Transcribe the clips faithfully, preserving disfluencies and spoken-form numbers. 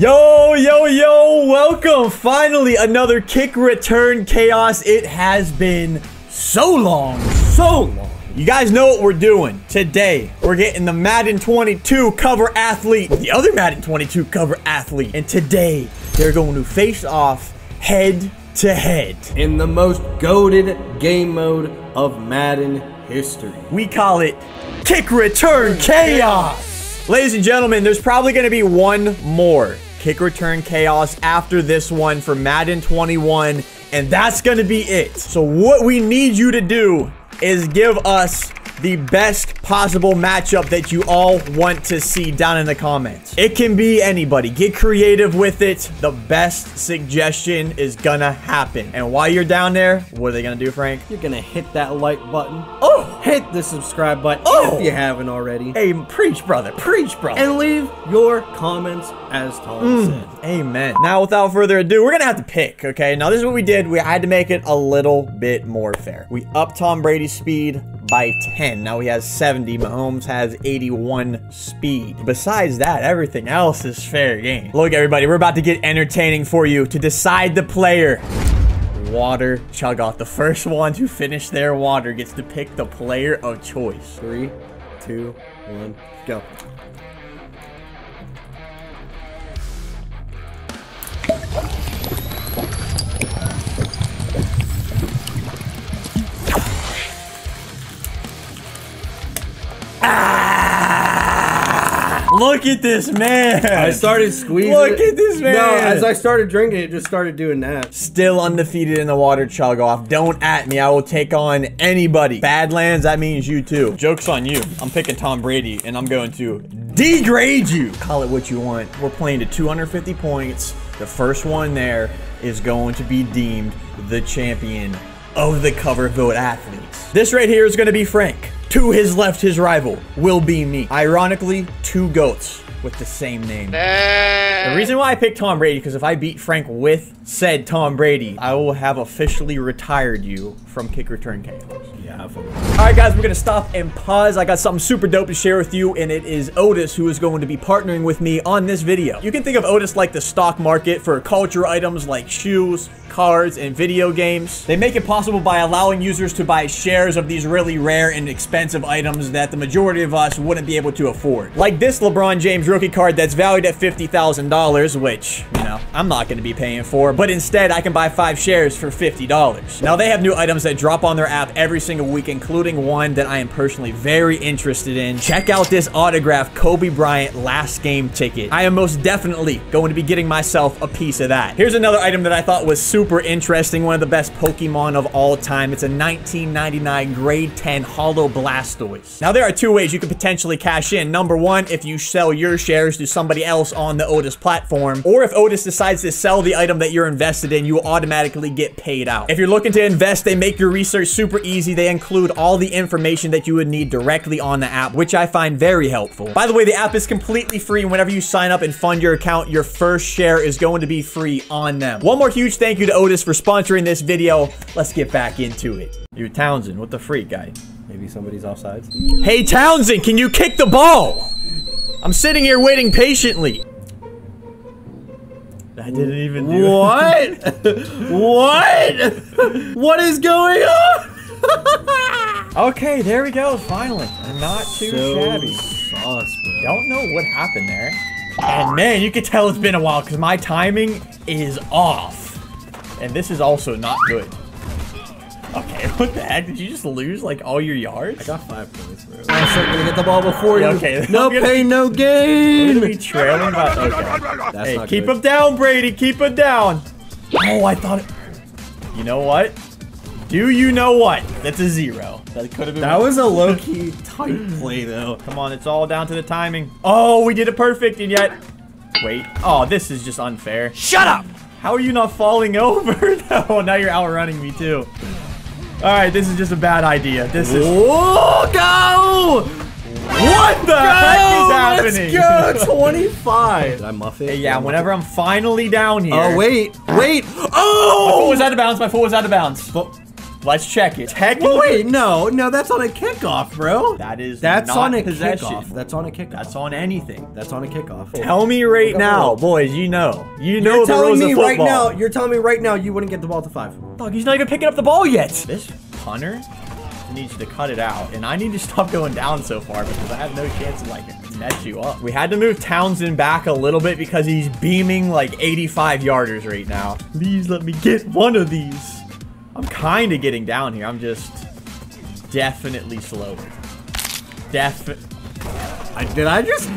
Yo, yo, yo, welcome. Finally, another kick return chaos. It has been so long, so long. You guys know what we're doing today. We're getting the Madden twenty-two cover athlete, the other Madden twenty-two cover athlete. And today, they're going to face off head to head. In the most goated game mode of Madden history. We call it kick return chaos. Ladies and gentlemen, there's probably going to be one more kick return chaos after this one for Madden twenty-one, and that's going to be it. So what we need you to do is give us the best possible matchup that you all want to see down in the comments. It can be anybody. Get creative with it. The best suggestion is gonna happen. And while you're down there, what are they gonna do, Frank? You're gonna hit that like button. Oh! Hit the subscribe button oh. if you haven't already. Hey, preach, brother. Preach, brother. And leave your comments as Tom mm. said. Amen. Now, without further ado, we're gonna have to pick, okay? Now, this is what we did. We had to make it a little bit more fair. We upped Tom Brady's speed by ten. Now he has seventy. Mahomes has eighty-one speed. Besides that, everything else is fair game. Look, everybody, we're about to get entertaining for you to decide the player. Water chug off. The first one to finish their water gets to pick the player of choice. Three, two, one, go. Look at this man. I started squeezing. Look at this man. No, as I started drinking, it just started doing that. Still undefeated in the water chug off. Don't at me. I will take on anybody. Badlands, that means you too. Joke's on you. I'm picking Tom Brady, and I'm going to degrade you. Call it what you want. We're playing to two hundred fifty points. The first one there is going to be deemed the champion of the cover vote athletes. This right here is going to be Frank. To his left, his rival will be me. Ironically, two goats with the same name. The reason why I picked Tom Brady, because if I beat Frank with said Tom Brady, I will have officially retired you from kick return chaos. Yeah, I've... All right, guys, we're gonna stop and pause. I got something super dope to share with you, and it is Otis, who is going to be partnering with me on this video. You can think of Otis like the stock market for culture items like shoes, cards, and video games. They make it possible by allowing users to buy shares of these really rare and expensive items that the majority of us wouldn't be able to afford. Like this LeBron James rookie card that's valued at fifty thousand dollars, which, you know, I'm not going to be paying for, but instead I can buy five shares for fifty dollars. Now they have new items that drop on their app every single week, including one that I am personally very interested in. Check out this autographed Kobe Bryant last game ticket. I am most definitely going to be getting myself a piece of that. Here's another item that I thought was super Super interesting, one of the best Pokemon of all time. It's a nineteen ninety-nine grade ten hollow Blastoise. Now there are two ways you could potentially cash in. Number one, if you sell your shares to somebody else on the Otis platform, or if Otis decides to sell the item that you're invested in, you will automatically get paid out. If you're looking to invest, they make your research super easy. They include all the information that you would need directly on the app, which I find very helpful. By the way, the app is completely free, and whenever you sign up and fund your account, your first share is going to be free on them. One more huge thank you to Otis for sponsoring this video. Let's get back into it. You're Townsend. What the freak, guy? Maybe somebody's offsides. Hey, Townsend, can you kick the ball? I'm sitting here waiting patiently. I didn't even do what? What? What is going on? Okay, there we go. Finally, not too so shabby. Sauce, bro. Don't know what happened there. And man, you can tell it's been a while because my timing is off. And this is also not good. Okay, what the heck? Did you just lose like all your yards? I got five points, bro. I'm certainly get the ball before you. Okay, no gonna, pain, no gain. We're gonna be trailing about. Okay. That's hey, not keep good. Him down, Brady. Keep him down. Oh, I thought it. You know what? Do you know what? That's a zero. That could have been. That was a low key tight play, though. Come on, it's all down to the timing. Oh, we did it perfect, and yet. Wait. Oh, this is just unfair. Shut up. How are you not falling over though? Now you're outrunning me too. All right, this is just a bad idea. This is. Whoa, go! What the go! Heck is happening? Let's go, twenty-five. Did I muff it? Yeah, whenever I'm finally down here. Oh, wait, wait. Oh! My foot was out of bounds, my foot was out of bounds. Foot. Let's check it. Technically, well, wait, no, no, that's on a kickoff, bro. That is that's not on a possession. Kickoff. That's on a kickoff. That's on anything. That's on a kickoff. Tell me right now, boys. You know, you know you're the rules of football. Right now, you're telling me right now you wouldn't get the ball to five. Dog, he's not even picking up the ball yet. This punter needs to cut it out, and I need to stop going down so far because I have no chance of like mess you up. We had to move Townsend back a little bit because he's beaming like eighty-five yarders right now. Please let me get one of these. I'm kind of getting down here. I'm just definitely slower. Def. I, did I just?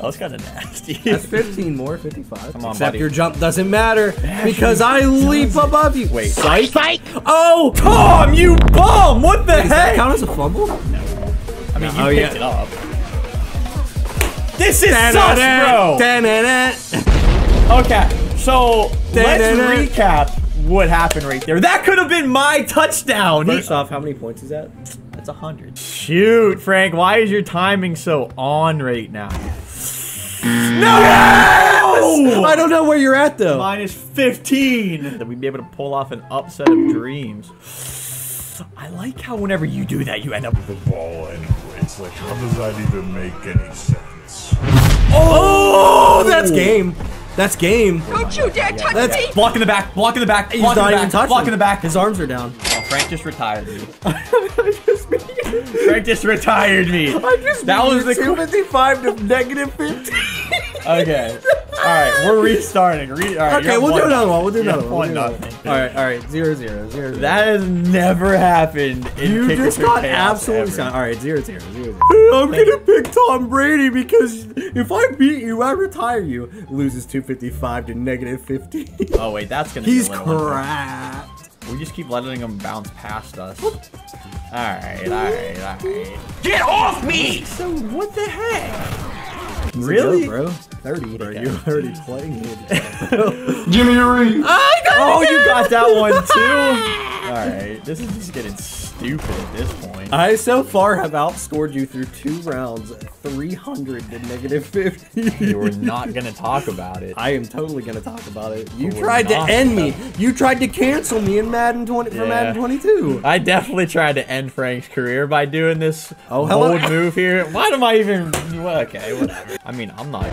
Oh, it's kind of nasty. That's fifteen more, fifty-five. Come on, except buddy. Your jump doesn't matter that because I leap it. Above you. Wait, psych? Psych. Oh, Tom, you bum! What the Wait, heck? Does that count as a fumble? No. I mean, no. you oh, picked yeah. it up. This is da -da -da. Sus, bro. Da -da -da. Okay, so da -da -da. Let's recap. What happened right there? That could have been my touchdown. First off, how many points is that? That's a hundred. Shoot, Frank, why is your timing so on right now? No! Yes! I don't know where you're at though. minus fifteen. That we'd be able to pull off an upset of dreams. I like how whenever you do that, you end up with the ball anyway. It's like, how does that even make any sense? Oh, oh that's game. That's game. Don't you dare touch That's me! Block in the back, block in the back, block in the back, block him. in the back. His arms are down. Oh, Frank just retired me. Frank just retired me. I just that was the two fifty-five to negative fifteen. Okay. All right, we're restarting. Re all right, okay, we'll do another one. We'll do another one. One nothing. All right, all right, zero zero zero. That has never happened. In you just got absolutely signed. All right, zero zero zero. I'm gonna pick Tom Brady because if I beat you, I retire you. Loses two fifty-five to negative fifteen. Oh wait, that's gonna. He's cracked. We just keep letting him bounce past us. All right, all right, all right. Get off me! So what the heck? He's really, bro? Thirty, bro. You already playing it? Give me a ring. Oh, oh you got that one too. All right, this is just getting stupid at this point. I so far have outscored you through two rounds, three hundred to negative fifty. Hey, we're not gonna talk about it. I am totally gonna talk about it. You but tried to end me. You tried to cancel me in Madden twenty yeah. for Madden twenty-two. I definitely tried to end Frank's career by doing this oh, bold hello. move here. Why am I even? Well, okay, whatever. I mean, I'm not.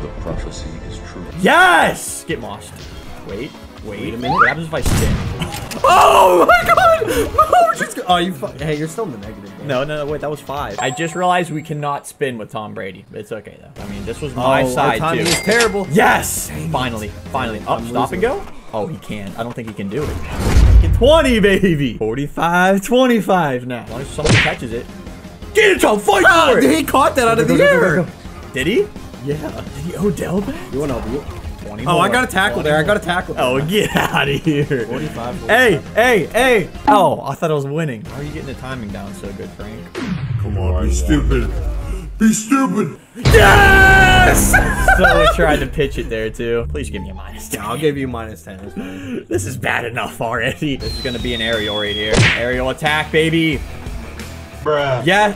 The prophecy is true. Yes! Get mossed. Wait, wait, wait a minute. What happens if I stand? Oh my god! No, just oh, you. Hey, you're still in the negative. Man. No, no, no, wait, that was five. I just realized we cannot spin with Tom Brady. It's okay though. I mean, this was my oh, side our too. Is terrible. Yes! Dang. Finally, finally. Up, oh, stop and go. Oh, he can. I don't think he can do it. twenty, baby. forty-five, twenty-five now. As long as someone catches it. Get it, Tom! Fight ah, for it! He caught that out of the air! Did he? Yeah. Did he Odell back? You want to be Oh, I got a tackle there. I got a tackle there. Oh, get out of here. forty-five, forty-five. Hey, hey, hey! Oh, I thought I was winning. How are you getting the timing down so good, Frank? Come on, be stupid. Be stupid. Yes! So we tried to pitch it there, too. Please give me a minus ten. I'll give you minus ten. This is bad enough already. This is going to be an aerial right here. Aerial attack, baby. Bruh. Yeah,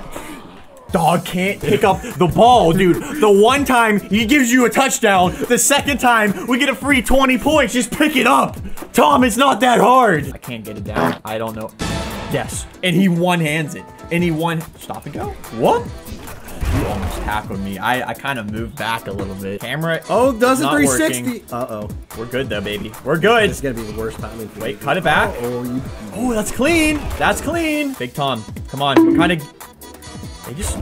dog can't pick up the ball, dude. The one time he gives you a touchdown, the second time we get a free twenty points. Just pick it up, Tom. It's not that hard. I can't get it down. I don't know. Yes, and he one hands it. And he one stop and go. What? You almost tackled me. I I kind of moved back a little bit. Camera. Oh, does not a three sixty. Uh oh. We're good though, baby. We're good. It's gonna be the worst time. Wait, wait, cut it back. Oh, you... oh, that's clean. That's clean. Big Tom. Come on, we're kind of, they just,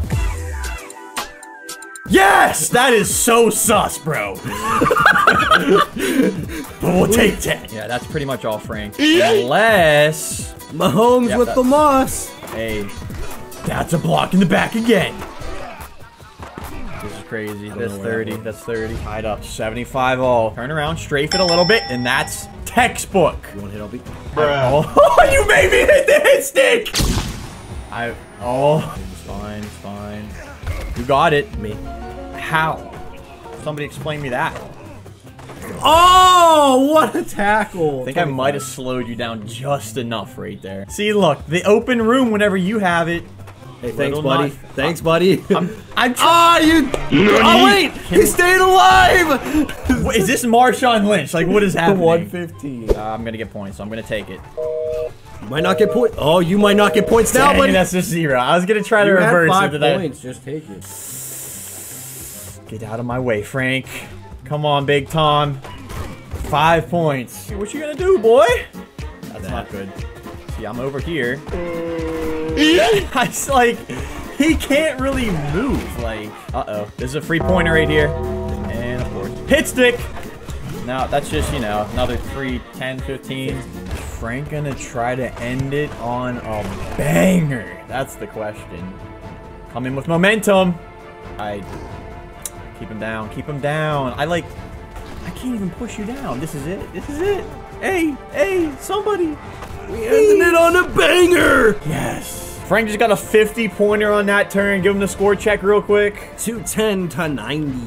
yes, that is so sus, bro. But we'll take ten. Yeah, that's pretty much all, Frank. Unless, Mahomes yep, with the moss. Hey, that's a block in the back again. This is crazy. That's thirty, that's thirty. Tied up, seventy-five all. Turn around, strafe it a little bit, and that's textbook. You wanna hit L B? Bro. Oh, you made me hit the hit stick. I, oh, it's fine, it's fine. You got it. Me. How? Somebody explain me that. Oh, what a tackle. I think I might have slowed you down just enough right there. See, look, the open room whenever you have it, Hey, thanks, buddy. Knife. Thanks, buddy. I'm, I'm oh, you. Oh, wait. He stayed alive. Wait, is this Marshawn Lynch? Like, what is happening? one fifteen. Uh, I'm going to get points, so I'm going to take it. You might not get points. Oh, you might not get points now, buddy. That's just zero. I was going to try you to reverse five it. five points. I... Just take it. Get out of my way, Frank. Come on, Big Tom. Five points. What you going to do, boy? That's that. Not good. See, I'm over here. Yeah, it's like he can't really move. Like, uh-oh, there's a free pointer right here, and of course, hit stick. Now that's just, you know, another three, ten, fifteen. Frank gonna try to end it on a banger. That's the question. Come in with momentum. I keep him down. Keep him down. I like. I can't even push you down. This is it. This is it. Hey, hey, somebody. We ended it on a banger! Yes. Frank just got a fifty pointer on that turn. Give him the score check real quick. two ten to ninety.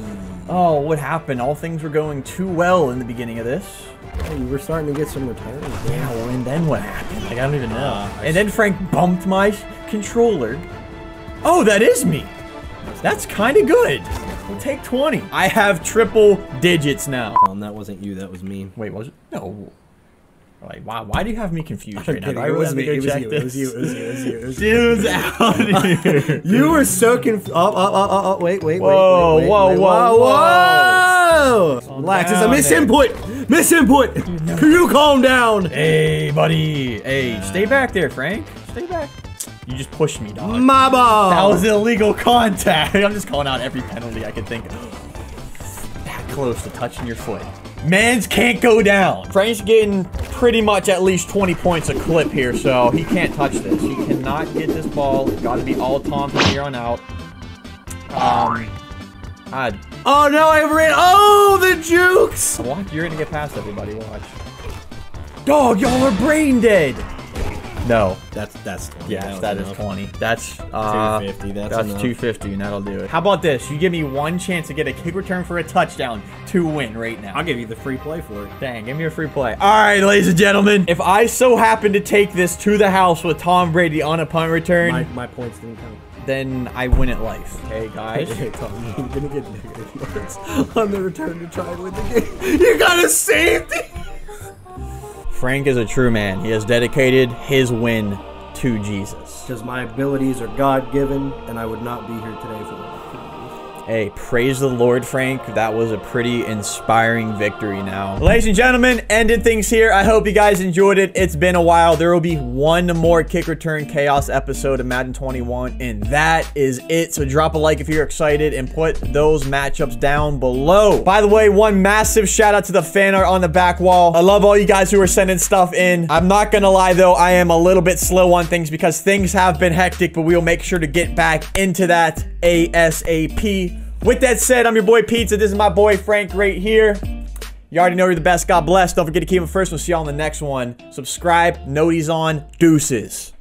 Oh, what happened? All things were going too well in the beginning of this. Oh, you were starting to get some returns. Yeah, well, and then what happened? Like, I don't even know. Uh, and then Frank bumped my controller. Oh, that is me. That's kind of good. We'll take twenty. I have triple digits now. Um, that wasn't you. That was me. Wait, was it? No. Like, wow, why do you have me confused right now? I was me. It was you. It was you. It was you. It was you. It was you. It was out. You were so confused. Oh, oh, oh, oh, oh, wait, wait, wait. Whoa, whoa, whoa, whoa. Relax. It's a misinput. Misinput. Can you calm down? Hey, buddy. Hey, stay back there, Frank. Stay back. You just pushed me, dog. My ball. That was illegal contact. I'm just calling out every penalty I can think of. That close to touching your foot. Mans can't go down. Frank's getting pretty much at least twenty points a clip here, so he can't touch this. He cannot get this ball. It's got to be all Tom from here on out. Um, I'd... Oh, no, I ran. Oh, the jukes. Watch, you're going to get past everybody. Watch. Dog, y'all are brain dead. No. That's, that's twenty. Yes, that, that is twenty. That's, uh, two fifty. That's, that's two fifty, and that'll do it. How about this? You give me one chance to get a kick return for a touchdown to win right now. I'll give you the free play for it. Dang, give me a free play. All right, ladies and gentlemen. If I so happen to take this to the house with Tom Brady on a punt return. My, my points didn't count. Then I win at life. Hey, guys. Hey, Tom, you're going to get negative yards on the return to try and win the game. You got a safety. Frank is a true man. He has dedicated his win to Jesus. Because my abilities are God-given, and I would not be here today for them. Hey, praise the Lord, Frank. That was a pretty inspiring victory now. Ladies and gentlemen, ending things here. I hope you guys enjoyed it. It's been a while. There will be one more kick return chaos episode of Madden twenty-one, and that is it. So drop a like if you're excited, and put those matchups down below. By the way, one massive shout out to the fan art on the back wall. I love all you guys who are sending stuff in. I'm not gonna lie though, I am a little bit slow on things because things have been hectic, but we will make sure to get back into that ASAP. With that said, I'm your boy Pizza. This is my boy Frank right here. You already know you're the best. God bless. Don't forget to keep him first. We'll see y'all in the next one. Subscribe. Noties on. Deuces.